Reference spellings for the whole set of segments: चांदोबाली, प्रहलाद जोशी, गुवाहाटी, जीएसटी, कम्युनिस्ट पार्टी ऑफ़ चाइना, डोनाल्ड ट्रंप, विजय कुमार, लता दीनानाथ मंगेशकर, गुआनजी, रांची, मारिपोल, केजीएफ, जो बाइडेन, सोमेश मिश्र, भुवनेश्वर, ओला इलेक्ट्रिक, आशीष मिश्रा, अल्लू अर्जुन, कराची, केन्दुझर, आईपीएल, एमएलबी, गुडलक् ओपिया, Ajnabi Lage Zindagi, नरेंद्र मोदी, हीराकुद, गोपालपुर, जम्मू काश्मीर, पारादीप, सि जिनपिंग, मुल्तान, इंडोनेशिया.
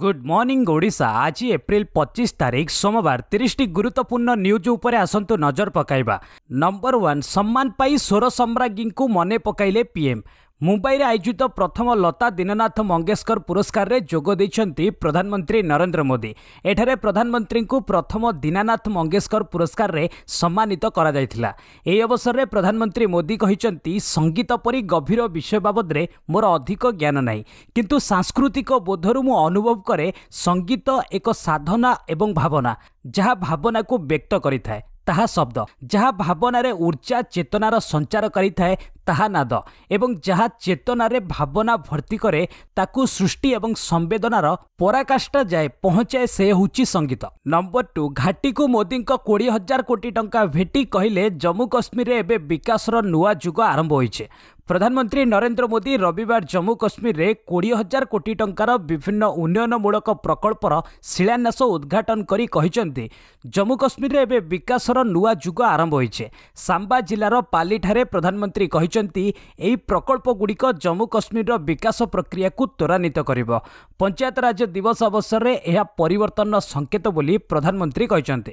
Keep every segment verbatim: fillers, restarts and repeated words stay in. Good morning Odisha. आज April पच्चीस तारीख सोमवार तीस टी गुरुत्वपूर्ण न्यूज उपरे आसंतु नजर पकाइबा। नंबर वन, सम्मान पाई सोर सम्राज्ञी को मने पकाइले पीएम। मुंबई में आयोजित प्रथम लता दीनानाथ मंगेशकर पुरस्कार में जोग देइछंती प्रधानमंत्री नरेंद्र मोदी। एठारे प्रधानमंत्री को प्रथम दीनानाथ मंगेशकर पुरस्कार रे सम्मानित करा जायथिला। एई अवसर रे प्रधानमंत्री मोदी कहिछंती, संगीत परि गभीर विषय बाबद रे मोर अधिक ज्ञान नाही, किंतु सांस्कृतिक बोधरु मु अनुभव करे संगीत एक साधना एवं भावना, जहाँ भावना को व्यक्त करिथाए ताहा शब्द, जहाँ भावनारे ऊर्जा चेतनार संचार करिथाए ताहा नाद, एवं जहाँ चेतनारे भावना भर्ती करे ताकू सृष्टि एवं संवेदनार पराकाष्ठा जाए पहुंचाए से हूँ संगीत। नंबर टू, घाटी को मोदी कोड़े हजार कोटी टंका भेटी कहले जम्मू काश्मीर एवं विकासर नुआ जुग आरंभ होईछे। प्रधानमंत्री नरेंद्र मोदी रविवार जम्मू काश्मीर में कोड़े हजार कोटी टंकार विभिन्न उन्नयनमूलक प्रकल्पर शिलान्यास उद्घाटन करी कहिसेंती, जम्मू काश्मीर एवं विकासर नुआ जुग आरंभ होईछे। सांबा जिलार पालीठारे प्रधानमंत्री एही प्रकल्प गुड़िक जम्मू काश्मीर विकास प्रक्रिया को त्वरान्वित करिबो। पंचायत राज दिवस अवसर में यह परिवर्तन संकेत बोली प्रधानमंत्री कहिसेंती।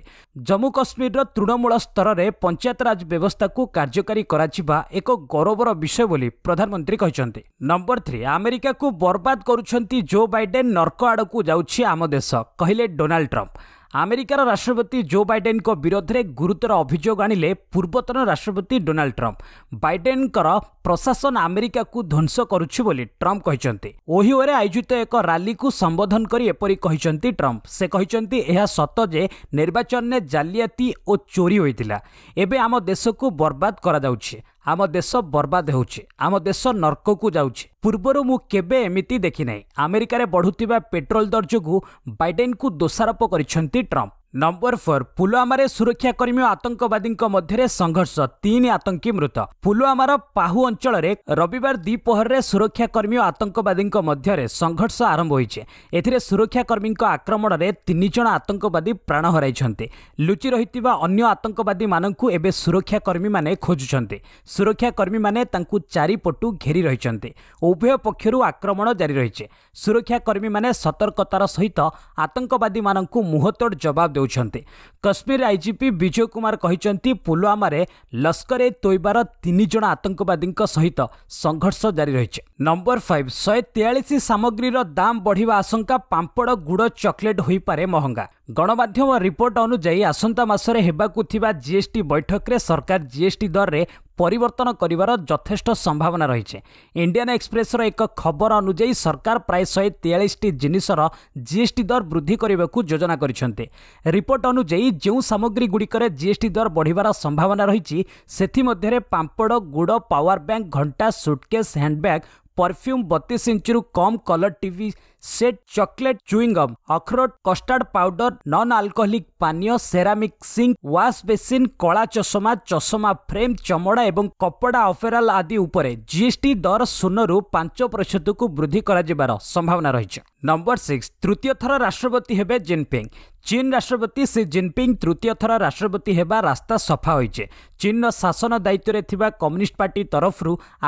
जम्मू काश्मीर तृणमूल स्तर में पंचायत राज व्यवस्था को कार्यकारी कराजिबा एक गौरवर विषय बोली प्रधानमंत्री कहिसेंती। नंबर थ्री, अमेरिका को बर्बाद करुछंती जो बाइडेन, नर्क आड़ को जाउछि आम देश कहिले डोनाल्ड ट्रंप। अमेरिकार राष्ट्रपति जो बाइडेन को विरोध में गुरुतर अभियोग आनिले पूर्वतन राष्ट्रपति डोनाल्ड ट्रंप। बाइडेन करा प्रशासन अमेरिका को ध्वंस करुछि बोली ट्रंप कहिसेंती। ओहियो रे आयोजित एक रैली को संबोधन करी एपरी कहिसेंती ट्रंप। से कहिसेंती, एहा सत जे निर्वाचन ने जालियाती और चोरी होइतिला, एबे आम देश को बर्बाद करा जाउछि, आम देश बर्बाद होउछि, आम देश नर्क को जाउछि। पूर्वरु मु केबे एमिति देखि नै। अमेरिकार बढ़ुतिबा पेट्रोल दर जोगु बाइडेन को दोषारोप करिसेंती ट्रंप। नंबर फोर, पुलवामा रे सुरक्षाकर्मी और आतंकवादी मध्य संघर्ष, तीन आतंकी मृत। पुलवामार पाहु अंचल रे रविवार द्विपहर सुरक्षाकर्मी और आतंकवादी मध्य संघर्ष आरंभ होईछे। एथिरे सुरक्षाकर्मी आक्रमण रे तीन जण आतंकवादी प्राण हराइछन्ते। लुचि रहितिबा अन्य आतंकवादी माननकु एबे सुरक्षाकर्मी माने खोजुछन्ते। सुरक्षाकर्मी माने तांकु चारि पटु घेरी रहिछन्ते। उभय पक्षरु आक्रमण जारी रहिछे। सुरक्षाकर्मी माने सतर्कतार सहित आतंकवादी माननकु मुहतोड़ जवाब। कश्मीर आईजीपी विजय कुमार कहिसेंती, पुलवामा रे लश्कर तोयबार तीन जण आतंकवादी सहित संघर्ष जारी रहिछे। नंबर फाइव, एक सौ तैंतालीस सामग्री दाम बढ़िवा आशंका, पांपड़ गुड़ चॉकलेट होई पारे महंगा। गणमाध्यम रिपोर्ट अनुसार आसंता मासरे हेबाकु थिबा जीएसटी बैठक रे सरकार जीएसटी दर रे परिवर्तन करिवार यथेष्ट संभावना रही है। इंडियन एक्सप्रेस रो एक खबर अनुसार सरकार प्राय एक सौ तैंतालीस टी जिनिसर जीएसटी दर वृद्धि करबाकू योजना करिसेंते। रिपोर्ट अनुसार जो सामग्री गुड़िक जीएसटी दर बढ़िवार संभावना रही, सेथि मध्यरे पांपड़, गुड़, पावर बैंक, घंटा, सुटकेस, हैंडबैग, परफ्यूम, बत्तीस इंच कम colour TV set, chocolate, chewing gum, अखरोट, कस्टर्ड पाउडर, नॉन अल्कोहलिक पानीय, सेरामिक सिंक, वाश बेसिन, कला चषमा, चषमा फ्रेम, चमड़ा एवं कपड़ा अफेराल आदि उपरे जीएसटी दर शून्य पांच प्रतिशत को वृद्धि कर संभावना रही। नंबर सिक्स, तृतीय थर राष्ट्रपति हेबे जिनपिंग। चीन राष्ट्रपति सि जिनपिंग तृतीय थर राष्ट्रपति हेबा रास्ता सफा होईचे। चीन शासन दायित्व रे थिबा कम्युनिस्ट पार्टी तरफ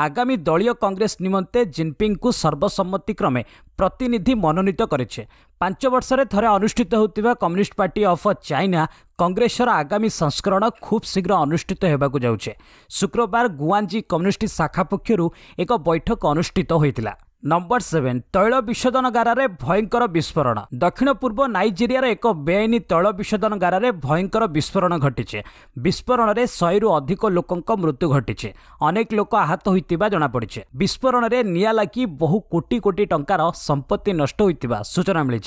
आगामी दलीय कांग्रेस निमंते जिनपिंग को सर्वसम्मति क्रमे प्रतिनिधि मनोनीत करेछे। पांच वर्ष थरे अनुष्ठित होतिबा कम्युनिस्ट पार्टी ऑफ़ चाइना कांग्रेसर आगामी संस्करण खूब शीघ्र अनुष्ठित होबाकू जाउछे। शुक्रवार गुआनजी कम्युनिस्ट शाखा पक्षरु एक बैठक अनुष्ठित होइतिला। नंबर सेवेन, तैल विशोधनगार में भयंकर विस्फोरण। दक्षिण पूर्व नाइजेरिया एक बेआईन तैल विशोधनगार में भयंकर विस्फोरण घटी। विस्फोरण में सौ रु अधिक लोकों मृत्यु घटी, अनेक लोक आहत होता जमापड़ी। विस्फोरण में नियां लागी बहु कोटी कोटी टंकार संपत्ति नष्ट होता सूचना मिली।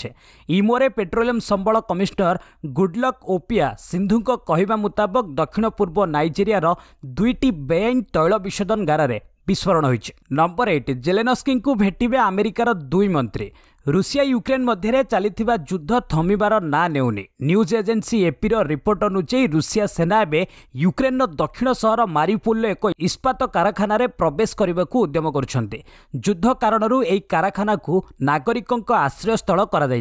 इमो में पेट्रोलियम संबल कमिशनर गुडलक् ओपिया सिंधु कहवा मुताबक दक्षिण पूर्व नाइजेरिया दुईटी बेआईन तैल विशोधनगार में विस्फोरण होइछे। नंबर आठ, जेलेनोस्की को भेटिबे अमेरिकार दुई मंत्री। रूसिया यूक्रेन मध्य चलता युद्ध थमिबार ना नेउनी। न्यूज एजेन्सी एपीर रिपोर्ट अनुसार रूसिया सेना एवं यूक्रेन दक्षिण शहर मारिपोल एक इस्पात कारखाना रे प्रवेश करने को उद्यम करुछन्ते। युद्ध कारण यह कारखाना को नागरिकों आश्रयस्थल कर।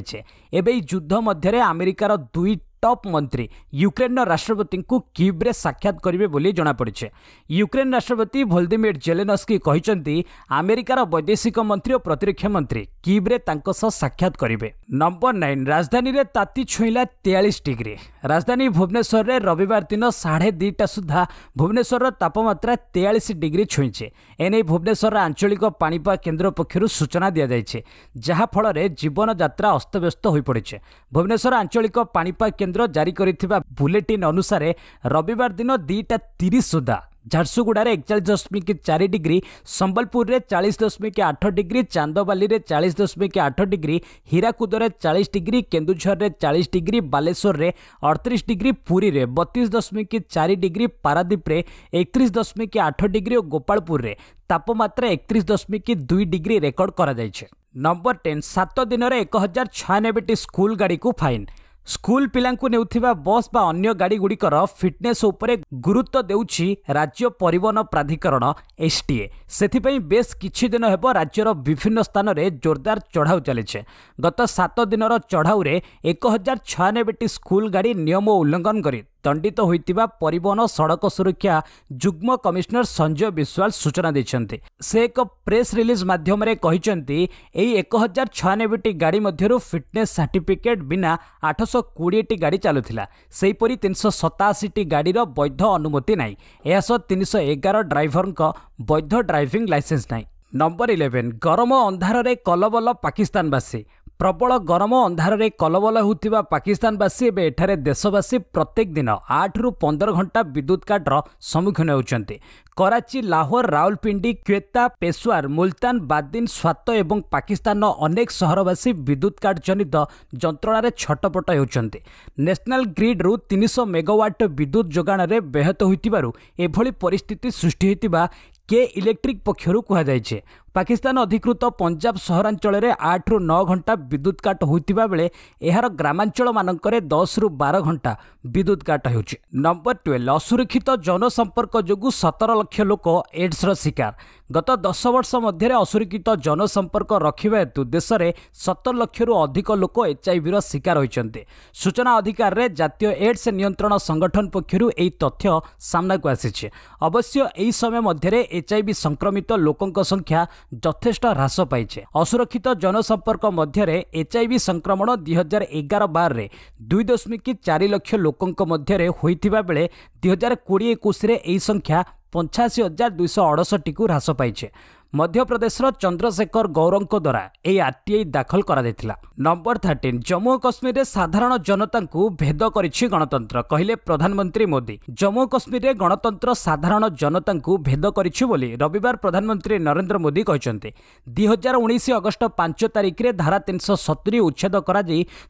युद्ध मध्य अमेरिकार दुई टॉप मंत्री यूक्रेन राष्ट्रपति को कीव्रे साक्षात करेंगे बोली जना पड़े। यूक्रेन राष्ट्रपति वोलदिमिर जेलेनोस्की कहते अमेरिकार वैदेशिक मंत्री और प्रतिरक्षा मंत्री कीव्रे साक्षात करेंगे। नंबर नाइन, राजधानी रे ताती छुईला तेयालीस डिग्री। राजधानी भुवनेश्वर में रविवार दिन साढ़े दुईटा सुधा भुवनेश्वर तापमात्रा तेयालीस डिग्री छुईचे। एने भुवनेश्वर आंचलिक पाणीपाग केन्द्र पक्षर सूचना दि जाए, जहाँफल जीवन यात्रा अस्तव्यस्त हो पड़े। भुवनेश्वर आंचलिक पाणीपाग केन्द्र जारी करिथिबा बुलेटिन अनुसार रविवार दिन दुईटा तीस सुधा झारसुगुडा एकचाश दशमिक चार डिग्री, सम्बलपुर में चालीस दशमिक आठ डिग्री, चांदोबाली में चालीस दशमिक आठ डिग्री, हीराकुद में चालीस डिग्री, केन्दुझर में चालीस डिग्री, बालेश्वर में अड़तीस डिग्री, पुरी में बत्तीस दशमिक चार डिग्री, पारादीप में एकतीस दशमिक आठ डिग्री और गोपालपुर में तापमात्रा एकतीस दशमिक दुई डिग्री रेकर्ड करा जाइछे। नंबर टेन, सात दिन में एक हजार छियानबेटी स्कूल गाड़ी को फाइन। स्कूल पिलांकु नेउथिबा बस बा अन्य गाड़ी गुड़िकर फिटनेस उपरे गुरुत्व देउछि राज्य परिवहन प्राधिकरण एसटीए। सेथिपई बेस किछि दिन हेबो राज्यर विभिन्न स्थान रे जोरदार चढ़ाऊ चलेछे। गत सात दिनर चढ़ाऊ रे एक हजार छियानबेटी स्कूल गाड़ी नियम उल्लंघन करी दंडित होइतिबा परिवहन सड़क सुरक्षा जुग्म कमिश्नर संजय विश्वाल सूचना देछन्ते। से एक प्रेस रिलीज माध्यम रे कहिसन्ते एई एक हजार छियानबेटी गाड़ी मध्यरु फिटनेस सर्टिफिकेट बिना आठशौ कोड़ीटी गाड़ी चलुथिला। सेहीपरि तीन सौ सताशीटी गाड़ीर वैध अनुमति नाई। एहा सह तीन सौ एगार ड्राइवरक वैध ड्राइविंग लाइसेंस नाई। नंबर इलेवेन, गरम अंधार कलबल पाकिस्तानवासी। प्रबल गरम अंधार रे कलबल होउथिबा पाकिस्तानवासी एबे एठारे देशवासी प्रत्येक दिन आठ रु पंदर घंटा विद्युत काटर सम्मुखीन होउछन्ते। कराची, लाहौर, रावलपिंडी, क्वेटा, पेशवार, मुल्तान, बादिन, स्वात एवं पाकिस्तान अनेक सहरवासी विद्युत काट जनित जंत्रणारे छटपट होउछन्ते। नेशनल ग्रिड रु तीन सौ मेगावाट विद्युत जोगाण रे बेहत होइतिबारु एभली परिस्थिति सृष्टि होइतिबा के इलेक्ट्रिक पक्षरु कुहा जाइछे। पाकिस्तान अधिकृत पंजाब सहरांचल में आठ रु नौ घंटा विद्युत काट होता बेले यार ग्रामांचल मानक दस रु बारह घंटा विद्युत काट हो। नंबर ट्वेल्व, असुरक्षित जनसंपर्क जो सतर लक्ष लोक एड्सर शिकार। गत दस वर्ष मध्य असुरक्षित जनसंपर्क रखा हेतु देश में सतर लक्ष रु अधिक लोक एचआईवीर शिकार होते। सूचना अधिकार रे जातीय एड्स नियंत्रण संगठन पक्षर यह तथ्य सामना को आसी। अवश्य यही समय मध्य एचआईवी संक्रमित लोकों संख्या यथेष्ट ह्रास पाइछे। असुरक्षित जनसंपर्क मध्यरे एचआईवी संक्रमण दो हज़ार ग्यारह बारह रे दुई दशमिक चार लक्ष लोकंक मध्यरे होइथिबा बेले दो हज़ार बीस इक्कीस रे एही संख्या पंचाशी हजार दुईश अड़सठी को ह्रास पाइछे। मध्यप्रदेश चंद्रशेखर गौरव द्वारा यह आरटीआई दाखल करा जायतिला। नंबर थर्टीन, जम्मू और काश्मीर में साधारण जनता को भेद करिछि गणतंत्र कहले प्रधानमंत्री मोदी। जम्मू और काश्मीर में गणतंत्र साधारण जनता को भेद करिछि बोली रविवार प्रधानमंत्री नरेंद्र मोदी कहते। दुई हजार उन्नीस अगस्ट पांच तारीख में धारा तीन सौ सत्तरी उच्छेद कर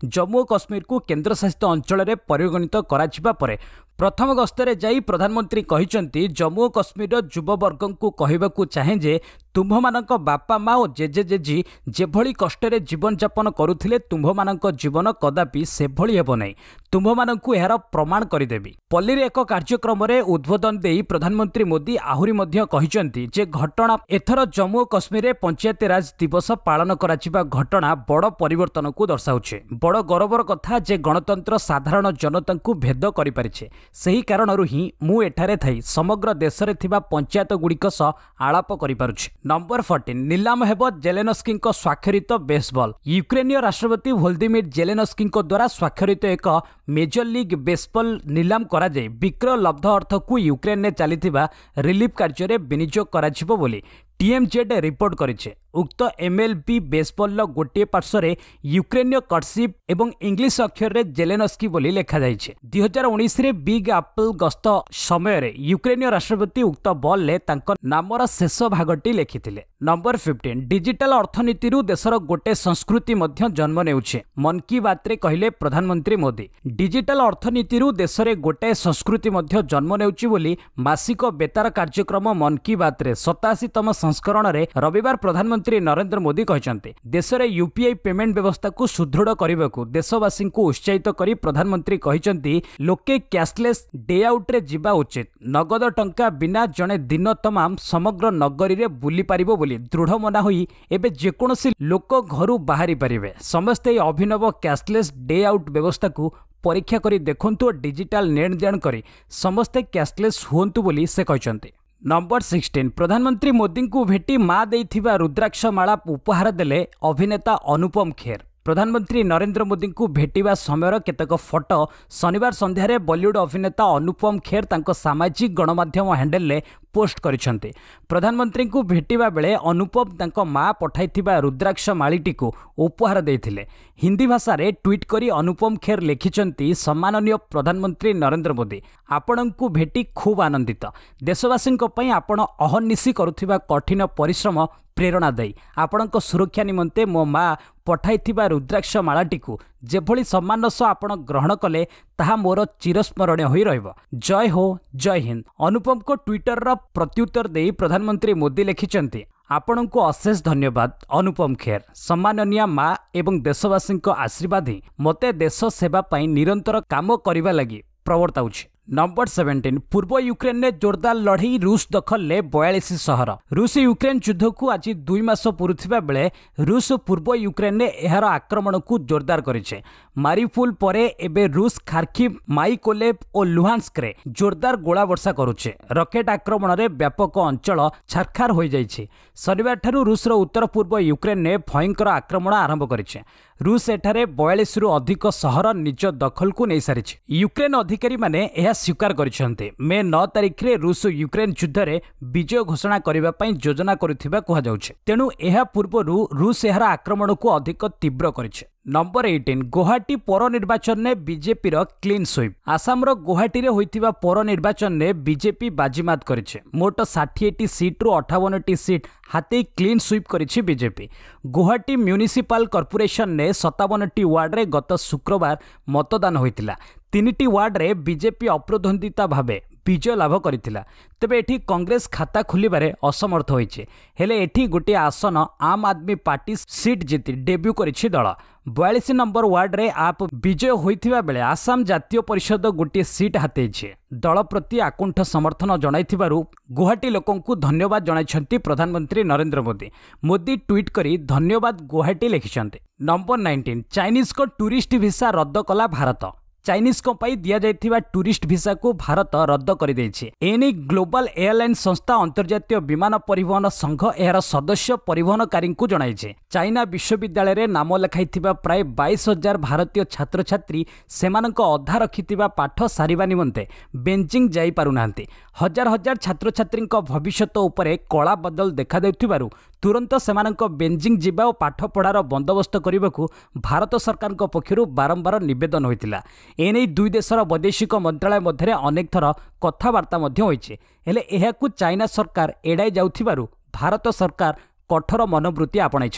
जम्मू और काश्मीर को केन्द्रशासित अंचल में परिगणित कर प्रथम गस्तरे जाई प्रधानमंत्री कहते जम्मू और काश्मीर युववर्ग को कहवाक चाहे जे तुम्भमानक बापा माँ और जेजे जेजी जेभली कष्टरे जीवन यापन करुथिले तुम्भमानक जीवन कदापि सेभली हेब नाही। तुम्भमानकु यार प्रमाण करदेवी। पल्लीर एक कार्यक्रम में उद्बोधन दे प्रधानमंत्री मोदी आहुरी मध्य कहचंती जे घटना एथर जम्मू और काश्मीर पंचायती राज दिवस पालन कराचिबा घटना बड़ परिवर्तन को दर्शाउछे। बड़ गौरवर कथा जे गणतंत्र साधारण जनता को भेद करि परिछे। सही कारण ही मु एठारे थाई समग्र देश में थिबा पंचायत गुड़िक सह आलाप करि पारुछे। नंबर फोर्टीन, नीलाम हेबो जेलेनोस्की स्वाक्षरित बेसबॉल। यूक्रेनिय राष्ट्रपति वोलदिमिर जेलेनोस्की द्वारा स्वाक्षरित एक मेजर लीग बेसबॉल नीलाम करा जाय विक्रय लब्ध अर्थ को यूक्रेन ने चलिथिबा रिलीफ कार्य रे विनियोग करा जिवो बोली टीएमजेड रिपोर्ट करिछे। उक्त एमएलबी बेसबॉल गोटे पार्श्वर यूक्रेनिय कर्सिव एवं इंग्लिश अक्षर रे जेलेनोस्की बोली लिखा जाइछे। दो हज़ार उन्नीस रे बिग एप्पल गस्त समय यूक्रेनिय राष्ट्रपति उक्त बॉल ले तांको नामर शेष भागटी लिखिथिले। नंबर पंद्रह, डिजिटल अर्थनीति देशर गोटे संस्कृति मध्य जन्म नेउछे। मन की बात रे कहले प्रधानमंत्री मोदी डिजिटल अर्थनीति देश में गोटे संस्कृति मध्य जन्म नेउछी बोली मासिक बेतार कार्यक्रम मन की बात रे सताशीतम संस्करण रे रविवार प्रधानमंत्री नरेंद्र मोदी कहते। देश में यूपीआई पेमेंट व्यवस्था को सुदृढ़ करने को देशवासी को उत्साहित करी प्रधानमंत्री कहते लोके कैशलेस डे आउट रे जीवा उचित। नगद टंका बिना जने दिन तमाम समग्र नगरी रे बुली पारिबो। बोली दृढ़ मना होई एबे जेकोसी लोक घर बाहरी पारे। समस्ते ये अभिनव कैशलेस डे आउट व्यवस्था को परीक्षा करी देखंतु और डिजिटल लेनदेन करी समस्ते कैशलेस होंतु बोली से कहते। नंबर सिक्सटीन प्रधानमंत्री मोदी को भेटी माँ देथिबा रुद्राक्षमाला उपहार देले अभिनेता अनुपम खेर। प्रधानमंत्री नरेंद्र मोदी को भेटा समय केतक फोटो शनिवार संध्यारे बॉलीवुड अभिनेता अनुपम खेर तांको सामाजिक गणमाध्यम हैंडल में पोस्ट करिसेंते। प्रधानमंत्री को भेटा बेले अनुपम तांको मां पठाइथिबा रुद्राक्ष माळीटी को उपहार देथिले। हिंदी भाषा रे ट्वीट करी अनुपम खेर लिखिसेंती सम्माननीय प्रधानमंत्री नरेंद्र मोदी आपनकु भेटी खूब आनंदित। देशवासियों पई आपण अहर्निशि करुथिबा कठिन परिश्रम प्रेरणादायी आपणक सुरक्षा निमंते मो मां पठाइथिबा रुद्राक्ष मालाटी को जेभली सम्मान सह आपण ग्रहण कले ताहा मोर चिरस्मरणीय होई रहिबो। जय हो जय हिंद। अनुपम को ट्विटर रा प्रत्युत्तर देई प्रधानमंत्री मोदी लिखिसेंती आपणको अशेष धन्यवाद अनुपम खेर। सम्माननीय मां एवं देशवासियों को आशीर्वाद ही मते देश सेवा पई निरंतर काम करिबा लागि प्रवर्ताउछि। नंबर सत्रह पूर्व यूक्रेन ने जोरदार लड़ई रूस दखलले बयालीस शहर। रूस यूक्रेन युद्ध को आज दुई मास पूर्थिबा बेले रूस पूर्व यूक्रेन ने एहार आक्रमण को जोरदार करिछे। मारिपोल परे एबे रूस खार्किव माइकोलेव और लुहांस्क रे जोरदार गोला वर्षा करुछे। रॉकेट आक्रमण रे व्यापक अंचल छारखार होई जाइछे। शनिवार ठारू रूस रो उत्तर पूर्व यूक्रेन ने भयंकर आक्रमण आरंभ करिछे। रूस एठारे बयालीस रु अधिक शहर निज दखल को नै सारिछे। यूक्रेन अधिकारी माने स्वीकार करिसेंते। मे नौ तारीख रे रूस यूक्रेन युद्ध रे विजय घोषणा करिबा पई योजना करथिबा कुहा जाउछे। तेनु एहा पूर्वरु रूस एहारा आक्रमण को अधिक तीव्र करिछे। नंबर अठारह गुवाहाटी पौर निर्वाचन ने बीजेपी रो क्लीन स्वीप। आसाम रो गुवाहाटी रे होइथिबा पौर निर्वाचन ने बीजेपी बाजीमात करिछे। मोट साठि सीट रु अठावन टी सीट हाथी क्लीन स्वीप करिछि बीजेपी। गुवाहाटी म्युनिसिपल कॉर्पोरेशन ने सत्तावन टी वार्ड रे गत शुक्रवार मतदान होइतिला। तीन टी वार्ड रे बीजेपी अप्रतिद्वंदिता भाबे विजय लाभ करिथिला। तेबे एठी कांग्रेस खाता खोलिबारे असमर्थ होइछे। हेले एठी गोटे आसन आम आदमी पार्टी सीट जीति डेब्यू करिछि दल। बयालीस नंबर वार्ड रे आप विजय होइथिबा बेले आसाम जातीय परिषद गोटे सीट हातेइछे। दल प्रति आकुंठ समर्थन जणाइथिबारु गुवाहाटी लोकंकु धन्यवाद जणाइछंती प्रधानमंत्री नरेंद्र मोदी। मोदी ट्वीट करी धन्यवाद गुवाहाटी लिखिछंती। नंबर नाइंटीन चाइनीज को टूरिस्ट भिसा रद्द कला भारत। चाइनीज को पाई दिया जाइथिबा टूरिस्ट भिसा को भारत रद्द कर देछि। एनी ग्लोबल एयरलाइन संस्था अंतर्जातीय विमान परिवहन संघ एहार सदस्य परिवहनकारी को जणाइछे। चाइना विश्वविद्यालय रे नाम लखाइथिबा प्राय बाईस हजार भारतीय छात्र छात्री सेमानक अधा रखिथिबा पाठ सारिबा निमन्ते बेजिंग जाई पारुनांती। हजार हजार छात्र छात्री भविष्यत उपरे कला बदल देखा देउथिबारु तुरंत सेमानक बेजिंग जिबा और पाठ पढ़ार बंदोबस्त करने को भारत सरकार पक्षर बारंबार नवेदन होता। एने दुई देशर वैदेशिक मंत्रालय मध्य अनेक थर कथबार्ता होले यह चाइना सरकार एड़ाई जाउथिबारु भारत सरकार कठोर मनोवृत्ति आपणाई।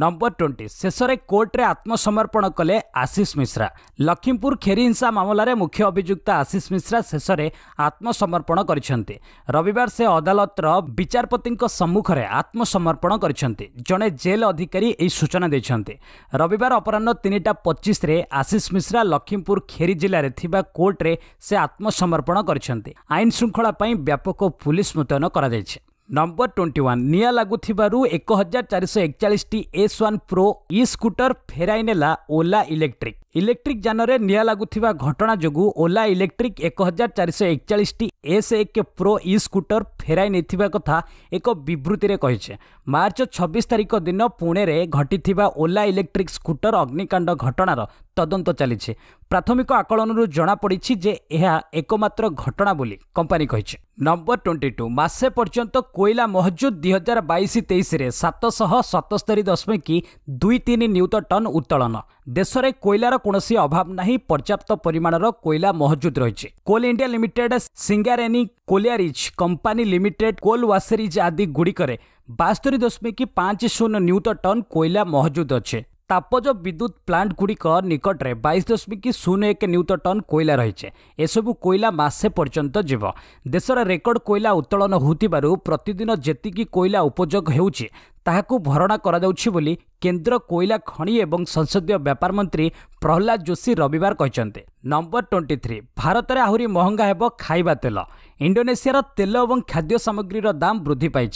नंबर ट्वेंटी शेषरे कोर्टे आत्मसमर्पण कले आशीष मिश्रा। लखीमपुर खेरी हिंसा मामला रे मुख्य अभियुक्त आशीष मिश्रा शेषरे आत्मसमर्पण करिसेंते। रविवार से अदालत रो विचारपति सम्मुख रे आत्मसमर्पण करिसेंते। जने जेल अधिकारी ए सूचना देछंते। रविवार अपराह्न तीनटा पच्चीस रे आशीष मिश्रा लखीमपुर खेरी जिले रे थिबा कोर्ट रे से आत्मसमर्पण करिसेंते। आईन श्रृंखला पई व्यापक पुलिस मुतयन करा जायछे। नंबर ट्वेंटी वन निया लगुथिबारु एक हजार चार सौ एकचाश टी S one pro e scooter फेराई नेला ओला इलेक्ट्रिक। इलेक्ट्रिक जान रे निया लगुथिबा घटना जोगु ओला इलेक्ट्रिक एक हजार चार सौ एकचाश टी एस एक प्रो इ स्कूटर फेराई नेथिबा कथा एक विबृति रे कहिछे। मार्च छब्बीस तारिख दिन पुणे रे घटिथिबा ओला इलेक्ट्रिक स्कूटर अग्निकांड घटनार तदंत चलीछे। प्राथमिक आकलन रु जना पड़िछि जे एहा एकमात्र घटना बोली कंपनी कहिछे। नंबर ट्वेंटी टू मासे पर्यंत कोयला महजूद दुई हजार बैश तेईस सतशह सतस्तरी दशमिक दुई तीन न्यूत टन उत्तोलन। देश में कोयलार कौन अभाव ना पर्याप्त परिमाणर कोयला महजूद रही। कोल India limited Singareni collieries company limited coal washeries आदि गुड़िकर बास्तरी दशमिक पांच शून्य न्यूत टन कोयला महजूद अच्छे। तापज विद्युत प्लांट गुड़िक निकटने बैश दशमिक शून्य एक न्यूत टन कोयला रही है। एसबू कोयला मसे पर्यंत जीव। देशर रेकर्ड कोयला उत्तोलन होती प्रतिदिन जी कोयला उपयोग हो भरणा करा बोली केंद्र कोयला खनि एवं संसदीय व्यापार मंत्री प्रहलाद जोशी रविवार कहते। नंबर ट्वेंटी थ्री भारत में आहरी महंगा है खाଇବା तेल। इंडोनेशिया तेल और खाद्य सामग्री दाम वृद्धि पाई।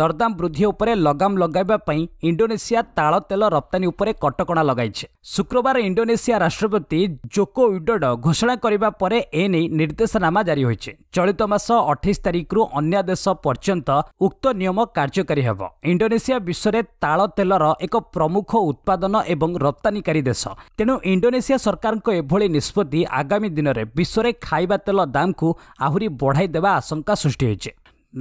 दरदाम वृद्धि उपर लगाम लगाई इंडोनेशिया ताड़ तेल रप्तानी उपर कटकणा लगाई। शुक्रवार इंडोनेशिया राष्ट्रपति जोको विडोडो घोषणा करने पर एने निर्देशनामा जारी हो। चलित मास अठाईस तारीख रु अन्य देश पर्यंत उक्त नियम कार्यकारी हेब। इंडोनेशिया विश्व में ताड़ तेलर एक प्रमुख उत्पादन और रप्तानिकारी देश। तेणु इंडोनेशिया सरकार निष्पत्ति आगामी दिन में विश्व में खाଇବା तेल दाम को आहरी बढ़ देवा आशंका सृष्टि होती।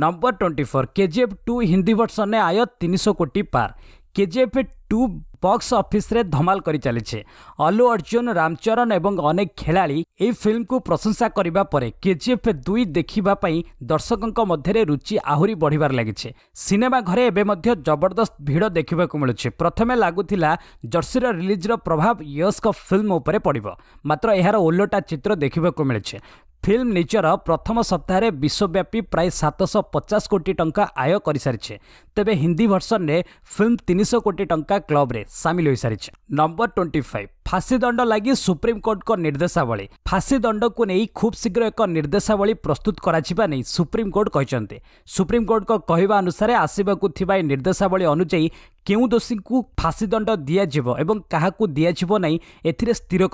Number twenty four केजीएफ two Hindi version ने आय तीन सौ कोटी पार। केजीएफ टू बॉक्स ऑफिस रे धमाल करी चली। अल्लू अर्जुन रामचरण एवं अनेक खिलाड़ी ए फिल्म को प्रशंसा करिबा परे केजीएफ दुई देखिबा पई दर्शकों मध्य रुचि आहरी बढ़िबार लागिछे। सिनेमा घरे एबे मध्य जबरदस्त भीड़ देखा मिलुछे। प्रथमे लागुथिला जर्सी रो रिलीज रो प्रभाव यशको फिल्म उपरे पड़िबो, मात्र एहार ओल्लोटा चित्र देखा मिलुछे। फिल्म निचर प्रथम सप्ताह में विश्वव्यापी प्राय सात सौ पचास कोटी टंका आय कर सारी। तेबे हिंदी वर्सन ने फिल्म तीन सौ कोटी टंका क्लब रे सामिल हो सारी। नंबर ट्वेंटी फाइव फांसी दंड लगी सुप्रीमकोर्ट को निर्देशावली। फांसी दंड को नहीं खूब शीघ्र एक निर्देशावली प्रस्तुत करा नहीं सुप्रीमकोर्ट कहते। सुप्रीमकोर्ट को कहवा अनुसार आसवाकू निर्देशावली अनुजाई क्यों दोषी को फांसी दंड दि क्या दिज्व ना ए स्थिर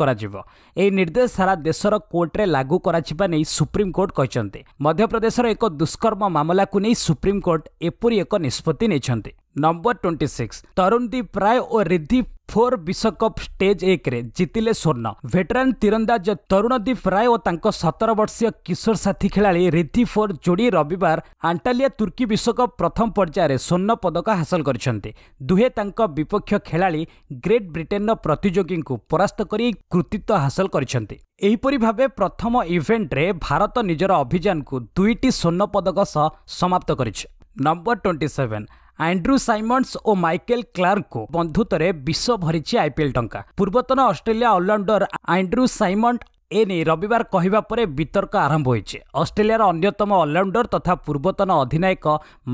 निर्देश सारा देशर कोर्टे लागू नहीं सुप्रीमकोर्ट कहते। मध्यप्रदेशर एक दुष्कर्म मामला को नहीं सुप्रीमकोर्ट एपरी एक निष्पत्ति नहीं। Number twenty six Tarundeep Rai और रिधि फोर विश्वकप स्टेज एक रे जीतिले स्वर्ण। वेटरान तीरंदाज तरुणदीप राय और तांको सत्रह वर्षीय किशोर साथी खिलाड़ी रिधि फोर जोड़ी रविवार आंटालिया तुर्की विश्वकप प्रथम पर्याय रे स्वर्ण पदक हासिल करछन्ते। दुहे तांको विपक्ष खिलाड़ी ग्रेट ब्रिटेन प्रतियोगी को परास्त करी कृतित्व हासिल करछन्ते। एहिपरि भावे प्रथम इवेंट रे भारत निजर अभियान को दुईटी स्वर्ण पदक सह समाप्त करिछ। Number twenty seven Andrew Symonds और माइकल क्लार्क को बंधुत्व विष भरी आईपीएल टंका। पूर्वतन ऑस्ट्रेलिया ऑलराउंडर एंड्रू साइमंड एने रविवार कहवा पर वितर्क आरंभ हो। ऑस्ट्रेलियार अन्यतम ऑलराउंडर तथा पूर्वतन अधिनायक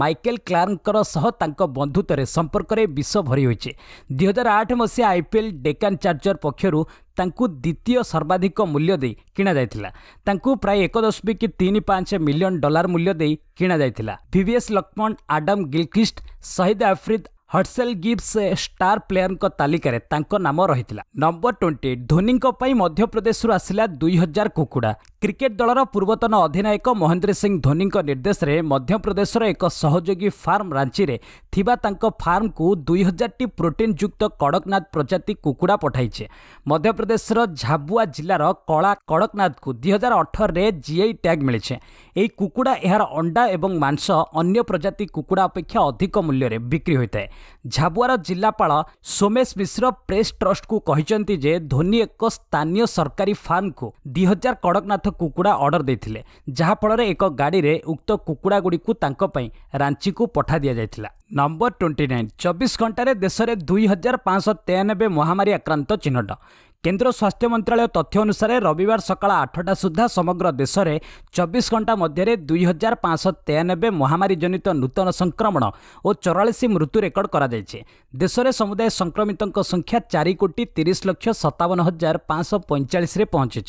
माइकल क्लार्कर सह तांको बंधुत्व संपर्क में विष भरी हो। दुई हजार आठ मसीहा आईपीएल डेकान चार्जर पक्षरू तांकु द्वितीय सर्वाधिक मूल्य दे किणा जायथिला। तांकु प्राय एक दशमिक तीन पांच मिलियन डॉलर मूल्य दे किणा जायथिला। VVS Laxman Adam Gilchrist Shahid Afridi Herschelle Gibbs star player को तालिका रे तांको नाम रही है। नंबर ट्वेंटी धोनी को पाई मध्यप्रदेश रु आसिला दुई हजार कुकुड़ा। क्रिकेट दलर पूर्वतन अधिनायक महेंद्र सिंह धोनी निर्देश में मध्यप्रदेशर एक सहयोगी फार्म रांची रे थिबा तांको फार्म को दुई हजार टी प्रोटीन युक्त कड़कनाथ प्रजाति कुकुड़ा पठाई। मध्यप्रदेशर झाबुआ जिलार कला कड़कनाथ को दुई हजार अठर में जीआई टैग मिले। यह कुकुड़ा यार अंडा और मांस अन्य प्रजाति कुकुड़ा अपेक्षा अधिक मूल्य बिक्री होता है। झाबुआर जिलापाल सोमेश मिश्र प्रेस ट्रस्ट को कहते जे धोनी एक स्थानीय सरकारी फार्म को दुई हजार कड़कनाथ कुकुड़ा अर्डर देते, जहाँफल एक गाड़ी रे उक्त कुकुड़ा गुड़ी को तांको पाई रांची को पठा दिया जायथिला। नंबर ट्वेंटी नाइन चौबीस घंटे देश में दुई हजार पाँच सौ तेयानबे महामारी आक्रांत चिन्हट। केंद्र स्वास्थ्य मंत्रालय तथ्य अनुसार रविवार सकाल आठटा सुधा समग्र देश में चौबीस घंटा मध्य दुई हजार पाँच सौ तेयानबे महामारी जनित नूतन संक्रमण और चौरासी मृत्यु रेकर्ड कराई। देश में समुदाय संक्रमितों संख्या चार कोटी तीस लक्ष सत्तावन हजार पाँच सौ पैंचाश पहुंची।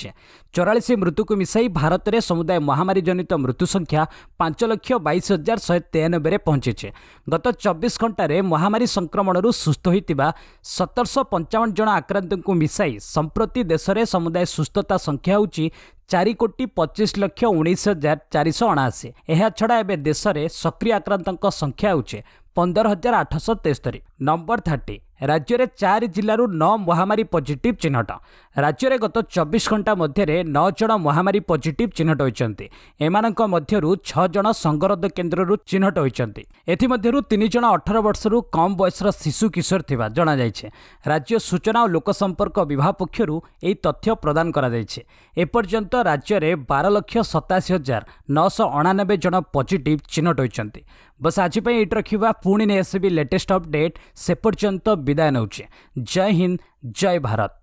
चौरासी मृत्यु को मिसाई भारत में समुदाय महामारी जनित मृत्यु संख्या पांच लक्ष बाईस हजार शहे तेयानबे पहुंची। गत चौबीस घंटे महामारी संक्रमण सुस्थ होता सतर शौ पंचावन जन आक्रांत को मिसाई संप्रति देश में समुदाय सुस्थता संख्या होची चार कोटी पच्चीस लक्ष उन्नीस हजार चार सौ अणाशी। यह छड़ा एवं देश में सक्रिय आक्रांत संख्या होचे पंदर हजार आठश तेस्तरी। नंबर थर्टी राज्य में चार जिलू नौ महामारी पॉजिटिव चिन्हट। राज्य में गत चौबीस घंटा मध्य नौ जन महामारी पॉजिटिव चिन्हट होती। एमानक मध्यरु छह जन संगरोध केन्द्रु चिन्हट होती। एथिमध्यरु तीन जन अठारह वर्षरु कम बयसर शिशु किशोर थिबा जणा जायछे। राज्य सूचना और लोकसंपर्क विभाग पक्षर यह तथ्य प्रदान कराई। एपर्यंत राज्य में बार लक्ष सताशी हजार नौश अणानबे जन पॉजिटिव चिन्हट होती। बस आज एट रखा पुणी ने आसबी लेटेस्ट अपडेट। से पर्यंत विदाय नौचे। जय हिंद, जय भारत।